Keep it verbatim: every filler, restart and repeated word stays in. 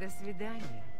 До свидания.